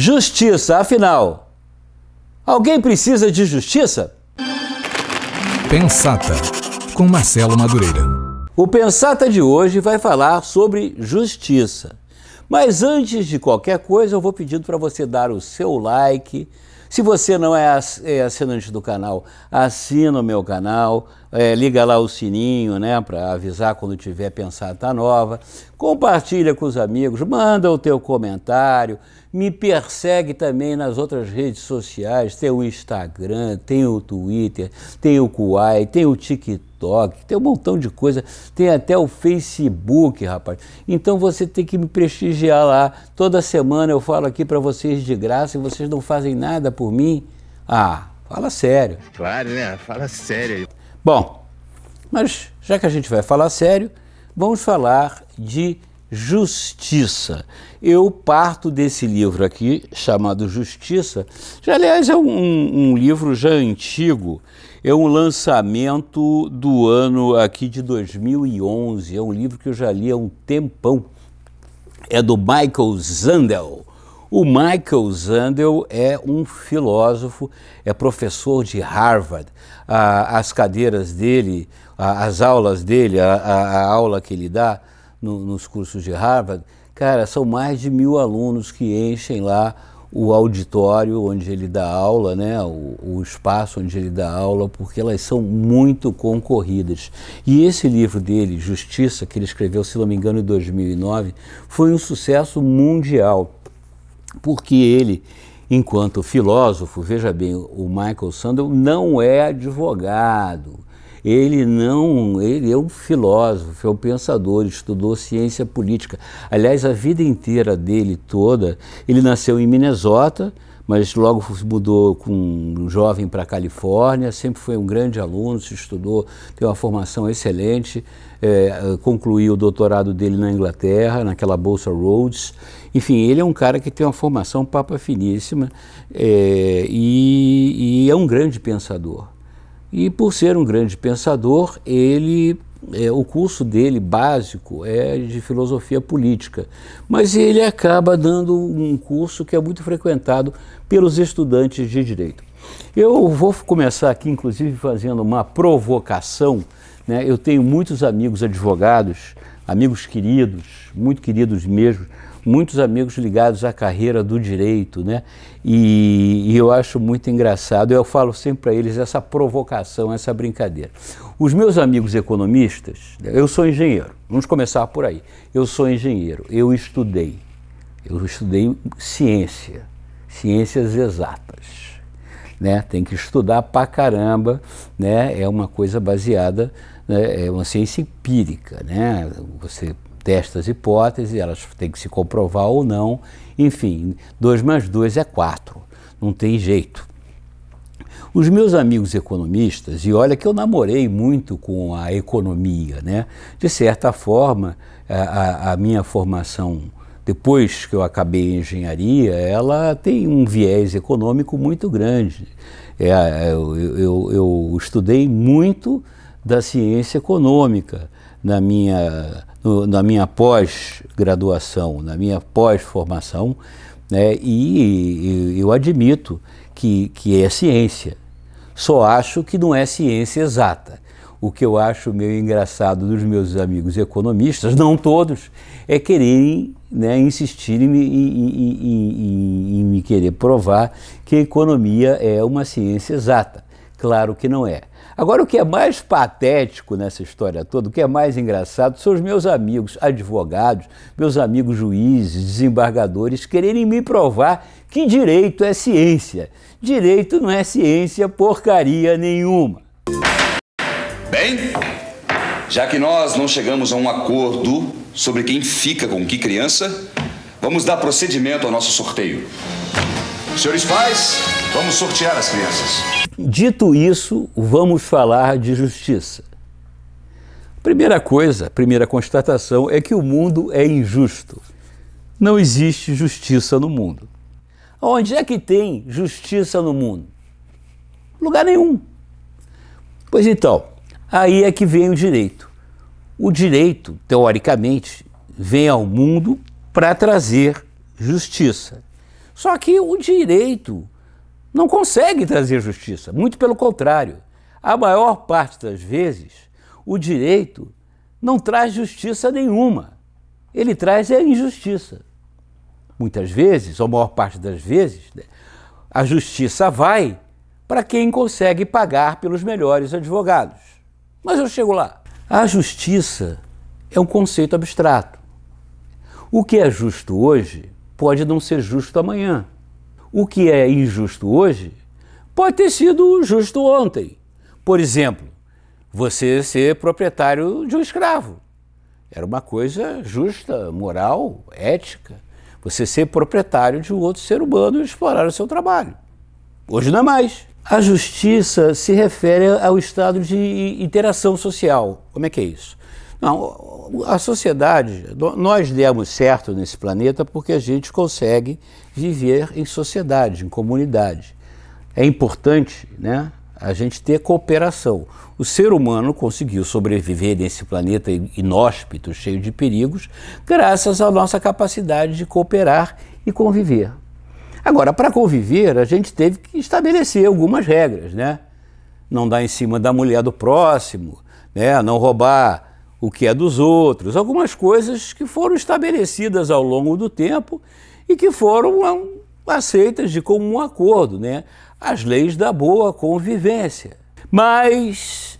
Justiça, afinal, alguém precisa de justiça? Pensata, com Marcelo Madureira. O Pensata de hoje vai falar sobre justiça. Mas antes de qualquer coisa, eu vou pedindo para você dar o seu like. Se você não é assinante do canal, assina o meu canal, liga lá o sininho, né, para avisar quando tiver Pensata nova. Compartilha com os amigos, manda o teu comentário, me persegue também nas outras redes sociais. Tem o Instagram, tem o Twitter, tem o Kwai, tem o TikTok, tem um montão de coisa, tem até o Facebook, rapaz. Então você tem que me prestigiar lá. Toda semana eu falo aqui para vocês de graça e vocês não fazem nada por mim. Ah, fala sério. Claro, né? Fala sério. Bom, mas já que a gente vai falar sério, vamos falar de Justiça. Eu parto desse livro aqui, chamado Justiça, já, aliás, é um livro já antigo, é um lançamento do ano aqui de 2011, é um livro que eu já li há um tempão, é do Michael Sandel. O Michael Sandel é um filósofo, é professor de Harvard. As cadeiras dele, as aulas dele, a aula que ele dá nos cursos de Harvard, cara, são mais de 1000 alunos que enchem lá o auditório onde ele dá aula, né, o espaço onde ele dá aula, porque elas são muito concorridas. E esse livro dele, Justiça, que ele escreveu, se não me engano, em 2009, foi um sucesso mundial, porque ele, enquanto filósofo, veja bem, o Michael Sandel não é advogado. Ele é um filósofo, é um pensador, estudou ciência política. Aliás, a vida inteira dele toda, ele nasceu em Minnesota, mas logo mudou com um jovem para a Califórnia, sempre foi um grande aluno, se estudou, tem uma formação excelente, concluiu o doutorado dele na Inglaterra, naquela bolsa Rhodes. Enfim, ele é um cara que tem uma formação papa finíssima e é um grande pensador. E por ser um grande pensador, o curso dele básico é de filosofia política, mas ele acaba dando um curso que é muito frequentado pelos estudantes de direito. Eu vou começar aqui, inclusive, fazendo uma provocação, né? Eu tenho muitos amigos advogados, amigos queridos, muito queridos mesmo, muitos amigos ligados à carreira do direito, né? E eu acho muito engraçado, eu falo sempre para eles essa provocação, essa brincadeira. Os meus amigos economistas, eu sou engenheiro, vamos começar por aí. Eu sou engenheiro, eu estudei ciência, ciências exatas. Né? Tem que estudar pra caramba, né? É uma coisa baseada, né? É uma ciência empírica, né? Você testa as hipóteses, elas têm que se comprovar ou não, enfim, 2 mais 2 é 4, não tem jeito. Os meus amigos economistas, e olha que eu namorei muito com a economia, né? De certa forma, a minha formação, depois que eu acabei a engenharia, ela tem um viés econômico muito grande. Eu estudei muito da ciência econômica na minha pós-graduação, na minha pós-formação, né? E eu admito que é ciência. Só acho que não é ciência exata. O que eu acho meio engraçado dos meus amigos economistas, não todos, é quererem, né, insistir em me querer provar que a economia é uma ciência exata. Claro que não é. Agora, o que é mais patético nessa história toda, o que é mais engraçado, são os meus amigos advogados, meus amigos juízes, desembargadores, quererem me provar que direito é ciência. Direito não é ciência porcaria nenhuma. Bem, já que nós não chegamos a um acordo sobre quem fica com que criança, vamos dar procedimento ao nosso sorteio. Senhores pais, vamos sortear as crianças. Dito isso, vamos falar de justiça. Primeira coisa, a primeira constatação é que o mundo é injusto. Não existe justiça no mundo. Onde é que tem justiça no mundo? Lugar nenhum. Pois então, aí é que vem o direito. O direito, teoricamente, vem ao mundo para trazer justiça. Só que o direito não consegue trazer justiça, muito pelo contrário. A maior parte das vezes, o direito não traz justiça nenhuma. Ele traz a injustiça. Muitas vezes, ou a maior parte das vezes, a justiça vai para quem consegue pagar pelos melhores advogados. Mas eu chego lá. A justiça é um conceito abstrato. O que é justo hoje pode não ser justo amanhã. O que é injusto hoje pode ter sido justo ontem. Por exemplo, você ser proprietário de um escravo. Era uma coisa justa, moral, ética. Você ser proprietário de um outro ser humano e explorar o seu trabalho. Hoje não é mais. A justiça se refere ao estado de interação social. Como é que é isso? Não, a sociedade, nós demos certo nesse planeta porque a gente consegue viver em sociedade, em comunidade. É importante, né, a gente ter cooperação. O ser humano conseguiu sobreviver nesse planeta inóspito, cheio de perigos, graças à nossa capacidade de cooperar e conviver. Agora, para conviver, a gente teve que estabelecer algumas regras, né? Não dar em cima da mulher do próximo, né? Não roubar o que é dos outros, algumas coisas que foram estabelecidas ao longo do tempo e que foram aceitas de comum acordo, né? As leis da boa convivência. Mas,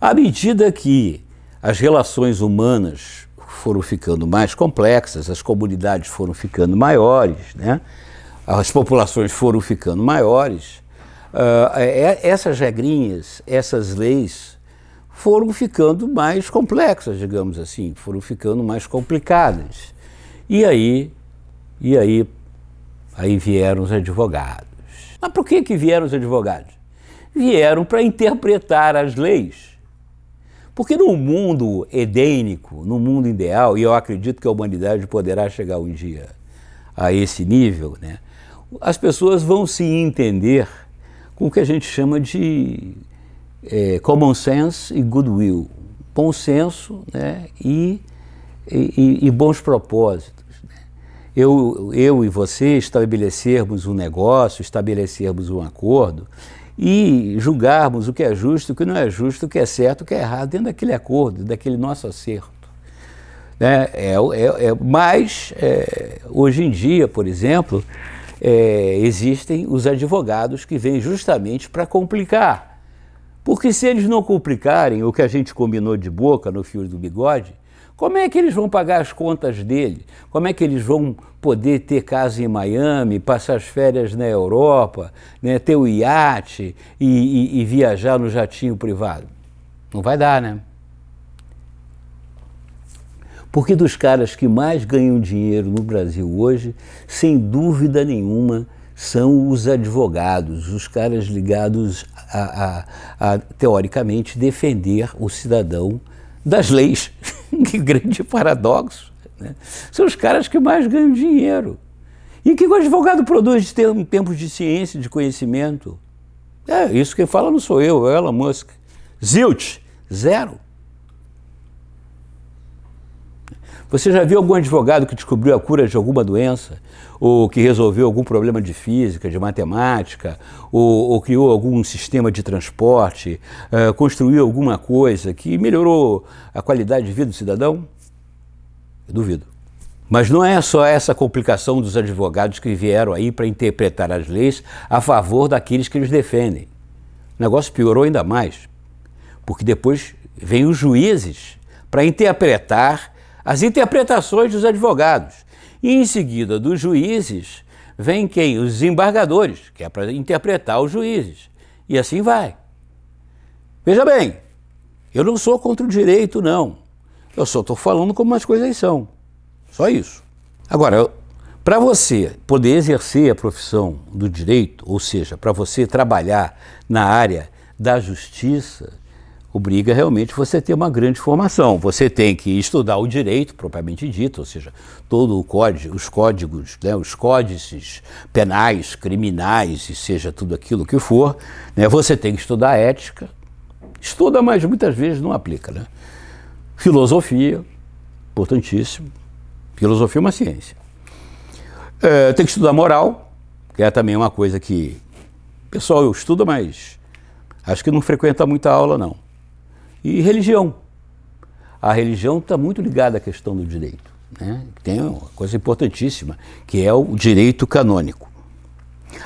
à medida que as relações humanas foram ficando mais complexas, as comunidades foram ficando maiores, né? As populações foram ficando maiores, essas regrinhas, essas leis, foram ficando mais complexas, digamos assim, foram ficando mais complicadas. E aí vieram os advogados. Mas por que vieram os advogados? Vieram para interpretar as leis. Porque no mundo edênico, no mundo ideal, e eu acredito que a humanidade poderá chegar um dia a esse nível, né, as pessoas vão se entender com o que a gente chama de common sense e goodwill, bom senso, né, e bons propósitos. Né? Eu e você estabelecermos um negócio, estabelecermos um acordo e julgarmos o que é justo, o que não é justo, o que é certo, o que é errado, dentro daquele acordo, daquele nosso acerto. Né? Mas hoje em dia, por exemplo, existem os advogados que vêm justamente para complicar. Porque se eles não complicarem o que a gente combinou de boca no fio do bigode, como é que eles vão pagar as contas dele? Como é que eles vão poder ter casa em Miami, passar as férias na Europa, né, ter o iate e viajar no jatinho privado? Não vai dar, né? Porque dos caras que mais ganham dinheiro no Brasil hoje, sem dúvida nenhuma, são os advogados, os caras ligados a teoricamente, defender o cidadão das leis. Que grande paradoxo, né? São os caras que mais ganham dinheiro. E o que o advogado produz em tempos de ciência, de conhecimento? Isso quem fala não sou eu, é Elon Musk. Zilch, zero. Você já viu algum advogado que descobriu a cura de alguma doença? Ou que resolveu algum problema de física, de matemática? Ou criou algum sistema de transporte? Construiu alguma coisa que melhorou a qualidade de vida do cidadão? Eu duvido. Mas não é só essa complicação dos advogados que vieram aí para interpretar as leis a favor daqueles que eles defendem. O negócio piorou ainda mais, porque depois vem os juízes para interpretar as interpretações dos advogados. E em seguida dos juízes, vem quem? Os embargadores, que é para interpretar os juízes. E assim vai. Veja bem, eu não sou contra o direito, não. Eu só estou falando como as coisas são. Só isso. Agora, para você poder exercer a profissão do direito, ou seja, para você trabalhar na área da justiça, obriga realmente você ter uma grande formação. Você tem que estudar o direito propriamente dito, ou seja, todo o código, os códigos, né, os códices penais, criminais, e seja tudo aquilo que for, né, você tem que estudar a ética. Estuda, mas muitas vezes não aplica, né? Filosofia, importantíssimo. Filosofia é uma ciência. Tem que estudar moral, que é também uma coisa que... Pessoal, eu estudo, mas acho que não frequenta muita aula, não. E religião. A religião está muito ligada à questão do direito, né? Tem uma coisa importantíssima, que é o direito canônico.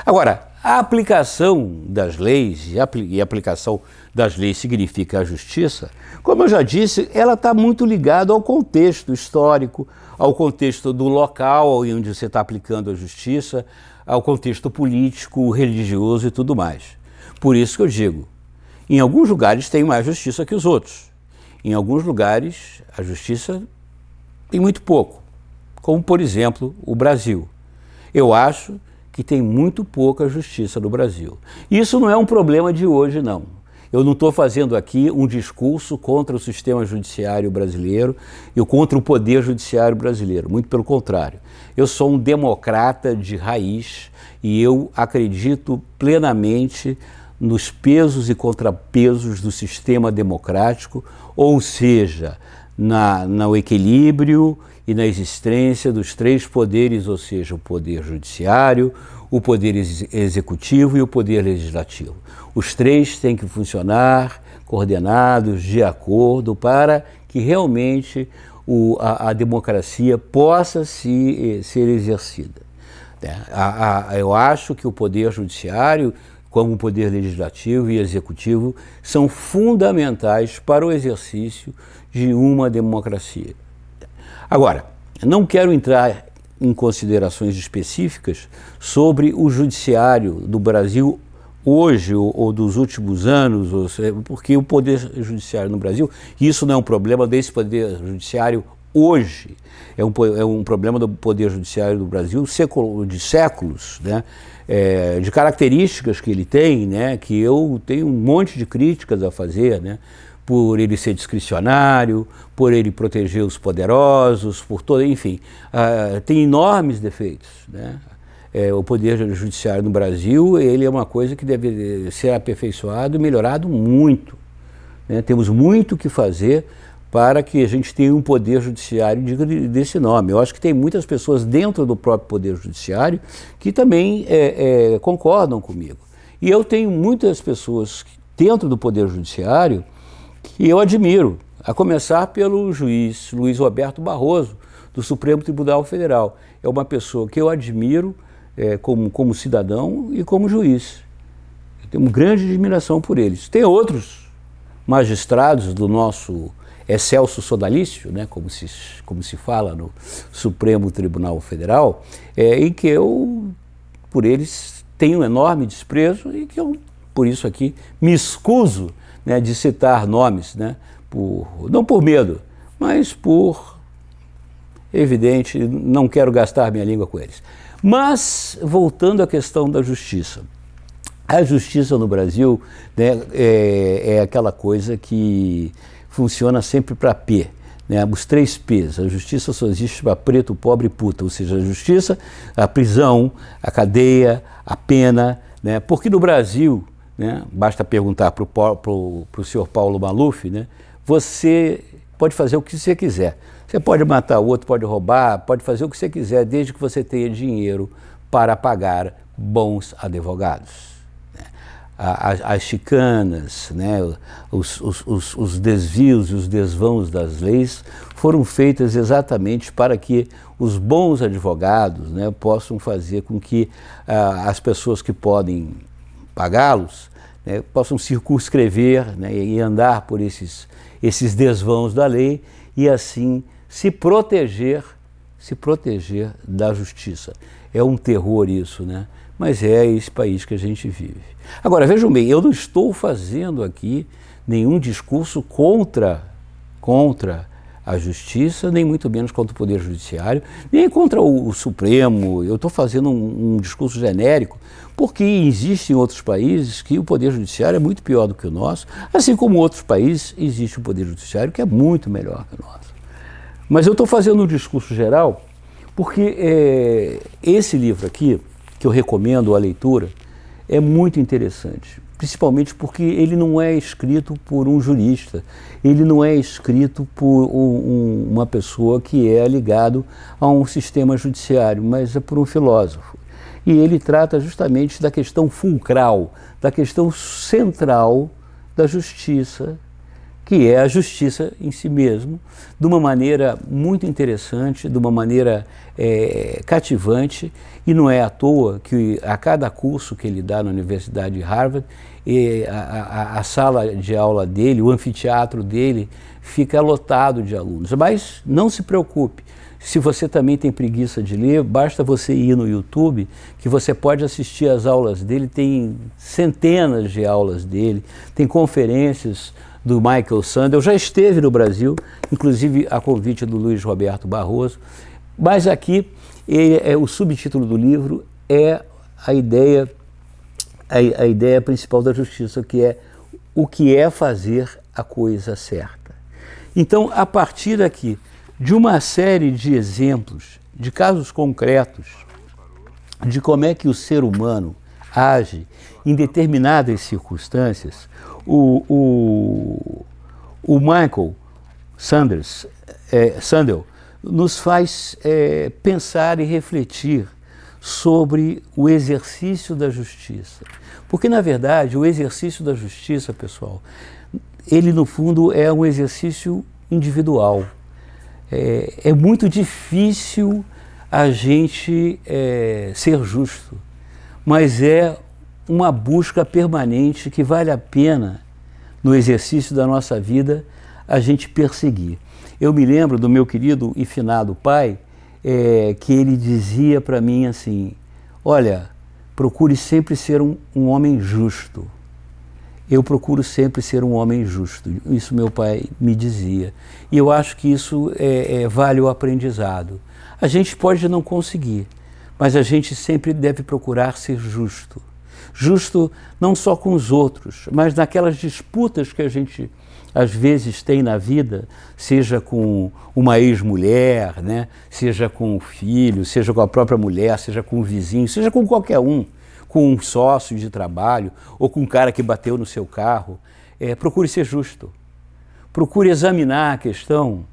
Agora, a aplicação das leis, e a aplicação das leis significa a justiça, como eu já disse, ela está muito ligada ao contexto histórico, ao contexto do local onde você está aplicando a justiça, ao contexto político, religioso e tudo mais. Por isso que eu digo, em alguns lugares tem mais justiça que os outros. Em alguns lugares a justiça tem muito pouco, como por exemplo o Brasil. Eu acho que tem muito pouca justiça no Brasil. Isso não é um problema de hoje, não. Eu não estou fazendo aqui um discurso contra o sistema judiciário brasileiro e contra o poder judiciário brasileiro, muito pelo contrário. Eu sou um democrata de raiz e eu acredito plenamente nos pesos e contrapesos do sistema democrático, ou seja, no equilíbrio e na existência dos três poderes, ou seja, o poder judiciário, o poder executivo e o poder legislativo. Os três têm que funcionar coordenados, de acordo, para que realmente a democracia possa ser exercida. Eu acho que o poder judiciário, como o poder legislativo e executivo, são fundamentais para o exercício de uma democracia. Agora, não quero entrar em considerações específicas sobre o judiciário do Brasil hoje ou dos últimos anos, porque o poder judiciário no Brasil, isso não é um problema desse poder judiciário hoje, é um problema do poder judiciário do Brasil de séculos, né? De características que ele tem, né? Que eu tenho um monte de críticas a fazer, né? Por ele ser discricionário, por ele proteger os poderosos, por todo, enfim, tem enormes defeitos, né? O poder judiciário no Brasil, ele é uma coisa que deve ser aperfeiçoado e melhorado muito, né? Temos muito o que fazer para que a gente tenha um poder judiciário desse nome. Eu acho que tem muitas pessoas dentro do próprio poder judiciário que também concordam comigo. E eu tenho muitas pessoas dentro do poder judiciário que eu admiro, a começar pelo juiz Luiz Roberto Barroso, do Supremo Tribunal Federal. É uma pessoa que eu admiro como cidadão e como juiz. Eu tenho uma grande admiração por eles. Tem outros magistrados do nosso Celso Sodalício, né, como se fala no Supremo Tribunal Federal, em que eu, por eles, tenho um enorme desprezo e que eu, por isso aqui, me escuso, né, de citar nomes, né, não por medo, mas por, evidente, não quero gastar minha língua com eles. Mas, voltando à questão da justiça. A justiça no Brasil, né, é aquela coisa que funciona sempre para P, né, os três P's. A justiça só existe para preto, pobre e puta, ou seja, a justiça, a prisão, a cadeia, a pena, né, porque no Brasil... Né? Basta perguntar para o senhor Paulo Maluf, né? Você pode fazer o que você quiser. Você pode matar o outro, pode roubar, pode fazer o que você quiser, desde que você tenha dinheiro para pagar bons advogados. Né? As chicanas, né? Os desvios e os desvãos das leis foram feitas exatamente para que os bons advogados, né, possam fazer com que as pessoas que podem pagá-los, né, possam circunscrever, né, e andar por esses desvãos da lei e assim se proteger da justiça. É um terror isso, né? Mas é esse país que a gente vive. Agora, vejam bem, eu não estou fazendo aqui nenhum discurso contra a justiça, nem muito menos contra o Poder Judiciário, nem contra o Supremo. Eu estou fazendo um discurso genérico, porque existem outros países que o Poder Judiciário é muito pior do que o nosso, assim como outros países existe um Poder Judiciário que é muito melhor que o nosso. Mas eu estou fazendo um discurso geral, porque esse livro aqui, que eu recomendo a leitura, é muito interessante, principalmente porque ele não é escrito por um jurista, ele não é escrito por uma pessoa que é ligado a um sistema judiciário, mas é por um filósofo. E ele trata justamente da questão fulcral, da questão central da justiça, que é a justiça em si mesmo, de uma maneira muito interessante, de uma maneira cativante, e não é à toa que a cada curso que ele dá na Universidade de Harvard, a sala de aula dele, o anfiteatro dele, fica lotado de alunos. Mas não se preocupe, se você também tem preguiça de ler, basta você ir no YouTube, que você pode assistir às aulas dele, tem centenas de aulas dele, tem conferências do Michael Sandel, já esteve no Brasil, inclusive a convite do Luiz Roberto Barroso, mas aqui o subtítulo do livro é a ideia principal da justiça, que é o que é fazer a coisa certa. Então, a partir daqui, de uma série de exemplos, de casos concretos, de como é que o ser humano age em determinadas circunstâncias, o Michael Sandel nos faz pensar e refletir sobre o exercício da justiça. Porque, na verdade, o exercício da justiça, pessoal, ele, no fundo, é um exercício individual. É muito difícil a gente ser justo, mas é uma busca permanente que vale a pena, no exercício da nossa vida, a gente perseguir. Eu me lembro do meu querido e finado pai, que ele dizia para mim assim, olha, procure sempre ser um homem justo. Eu procuro sempre ser um homem justo. Isso meu pai me dizia. E eu acho que isso vale o aprendizado. A gente pode não conseguir, mas a gente sempre deve procurar ser justo. Justo não só com os outros, mas naquelas disputas que a gente às vezes tem na vida, seja com uma ex-mulher, né? Seja com o filho, seja com a própria mulher, seja com o vizinho, seja com qualquer um, com um sócio de trabalho ou com um cara que bateu no seu carro. Procure ser justo, procure examinar a questão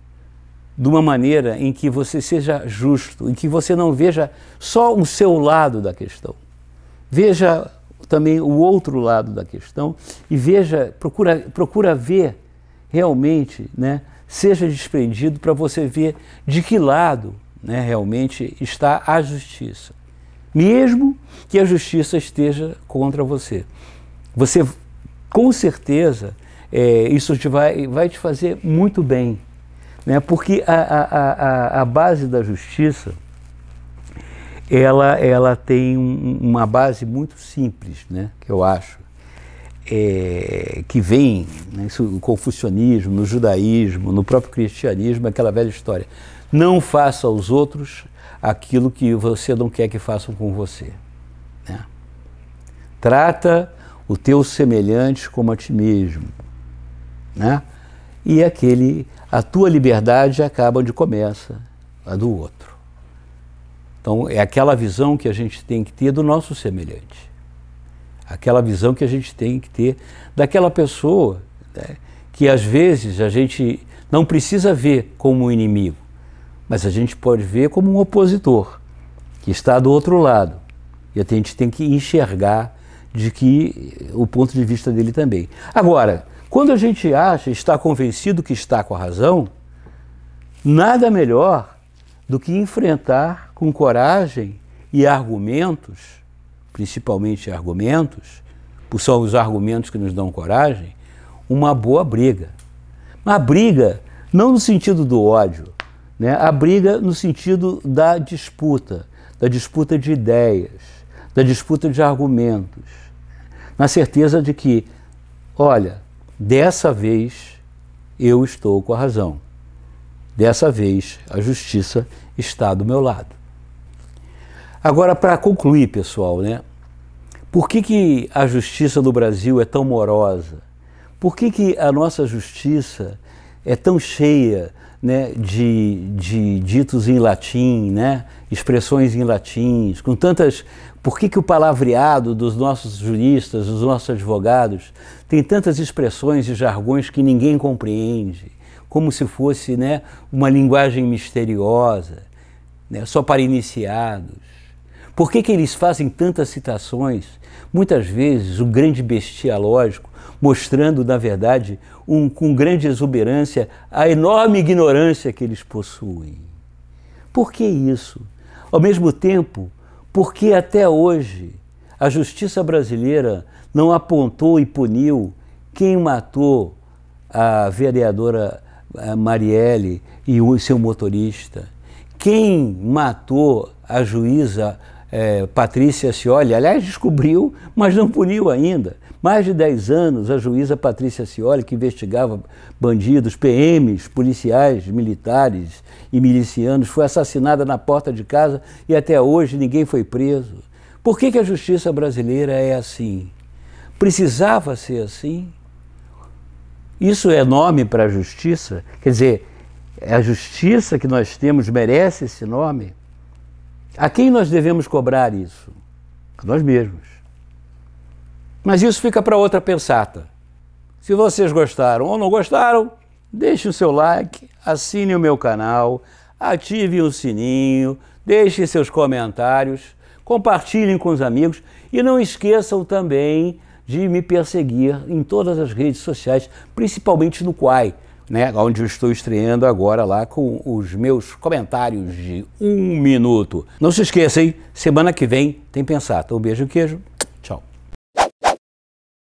de uma maneira em que você seja justo, em que você não veja só o seu lado da questão. Veja também o outro lado da questão e veja, procura ver realmente, né, seja desprendido para você ver de que lado, né, realmente está a justiça. Mesmo que a justiça esteja contra você. Você, com certeza, isso vai te fazer muito bem, né, porque a base da justiça, ela tem uma base muito simples, né, que eu acho, que vem, né, isso, no confucionismo, no judaísmo, no próprio cristianismo, aquela velha história. Não faça aos outros aquilo que você não quer que façam com você, né? Trata o teu semelhante como a ti mesmo, né? E a tua liberdade acaba onde começa a do outro. Então, é aquela visão que a gente tem que ter do nosso semelhante. Aquela visão que a gente tem que ter daquela pessoa, né, que às vezes a gente não precisa ver como um inimigo, mas a gente pode ver como um opositor, que está do outro lado. E a gente tem que enxergar o ponto de vista dele também. Agora, quando a gente está convencido que está com a razão, nada melhor do que enfrentar com coragem e argumentos, principalmente argumentos, porque são os argumentos que nos dão coragem, uma boa briga. Uma briga não no sentido do ódio, né? A briga no sentido da disputa de ideias, da disputa de argumentos, na certeza de que, olha, dessa vez eu estou com a razão, dessa vez a justiça está do meu lado. Agora, para concluir, pessoal, né? Por que a justiça do Brasil é tão morosa? Por que a nossa justiça é tão cheia, né, de ditos em latim, né, expressões em latim, com tantas Por que o palavreado dos nossos juristas, dos nossos advogados, tem tantas expressões e jargões que ninguém compreende, como se fosse, né, uma linguagem misteriosa, né, só para iniciados? Por que eles fazem tantas citações, muitas vezes um grande bestialógico, mostrando, na verdade, com grande exuberância, a enorme ignorância que eles possuem? Por que isso? Ao mesmo tempo, por que até hoje a justiça brasileira não apontou e puniu quem matou a vereadora Marielle e o seu motorista? Quem matou a juíza Patrícia Scioli? Aliás, descobriu, mas não puniu ainda. Mais de 10 anos, a juíza Patrícia Scioli, que investigava bandidos, PMs, policiais, militares e milicianos, foi assassinada na porta de casa e até hoje ninguém foi preso. Por que a justiça brasileira é assim? Precisava ser assim? Isso é nome para a justiça? Quer dizer, a justiça que nós temos merece esse nome? A quem nós devemos cobrar isso? A nós mesmos. Mas isso fica para outra pensata. Se vocês gostaram ou não gostaram, deixe o seu like, assine o meu canal, ative o sininho, deixe seus comentários, compartilhem com os amigos e não esqueçam também de me perseguir em todas as redes sociais, principalmente no Kwai, né, onde eu estou estreando agora lá com os meus comentários de 1 minuto. Não se esqueçam, semana que vem tem Pensata. Um beijo e queijo.